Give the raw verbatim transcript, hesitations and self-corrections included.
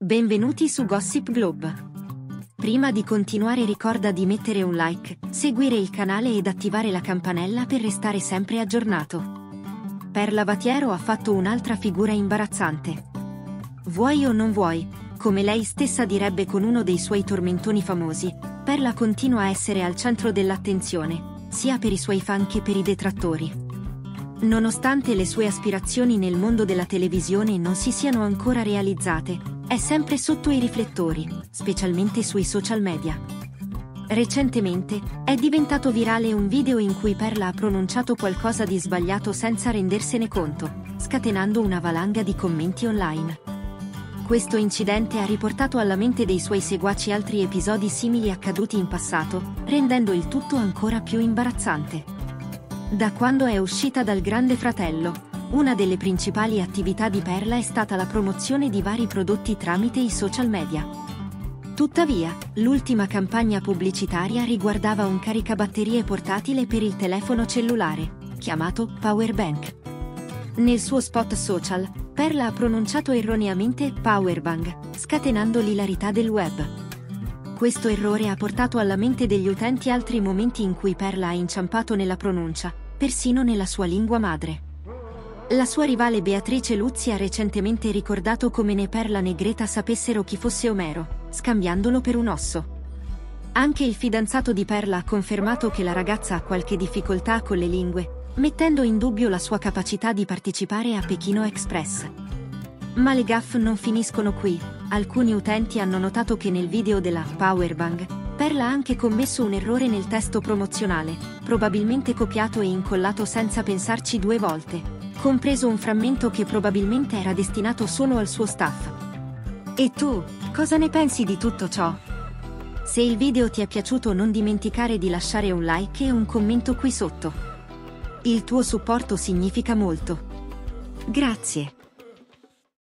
Benvenuti su Gossip Globe. Prima di continuare ricorda di mettere un like, seguire il canale ed attivare la campanella per restare sempre aggiornato. Perla Vatiero ha fatto un'altra figura imbarazzante. Vuoi o non vuoi, come lei stessa direbbe con uno dei suoi tormentoni famosi, Perla continua a essere al centro dell'attenzione, sia per i suoi fan che per i detrattori. Nonostante le sue aspirazioni nel mondo della televisione non si siano ancora realizzate, è sempre sotto i riflettori, specialmente sui social media. Recentemente, è diventato virale un video in cui Perla ha pronunciato qualcosa di sbagliato senza rendersene conto, scatenando una valanga di commenti online. Questo incidente ha riportato alla mente dei suoi seguaci altri episodi simili accaduti in passato, rendendo il tutto ancora più imbarazzante. Da quando è uscita dal Grande Fratello, una delle principali attività di Perla è stata la promozione di vari prodotti tramite i social media. Tuttavia, l'ultima campagna pubblicitaria riguardava un caricabatterie portatile per il telefono cellulare, chiamato Power Bank. Nel suo spot social, Perla ha pronunciato erroneamente Power Bank, scatenando l'ilarità del web. Questo errore ha portato alla mente degli utenti altri momenti in cui Perla ha inciampato nella pronuncia, persino nella sua lingua madre. La sua rivale Beatrice Luzzi ha recentemente ricordato come né Perla né Greta sapessero chi fosse Omero, scambiandolo per un osso. Anche il fidanzato di Perla ha confermato che la ragazza ha qualche difficoltà con le lingue, mettendo in dubbio la sua capacità di partecipare a Pechino Express. Ma le gaffe non finiscono qui, alcuni utenti hanno notato che nel video della Powerbang, Perla ha anche commesso un errore nel testo promozionale, probabilmente copiato e incollato senza pensarci due volte, compreso un frammento che probabilmente era destinato solo al suo staff. E tu, cosa ne pensi di tutto ciò? Se il video ti è piaciuto non dimenticare di lasciare un like e un commento qui sotto. Il tuo supporto significa molto. Grazie.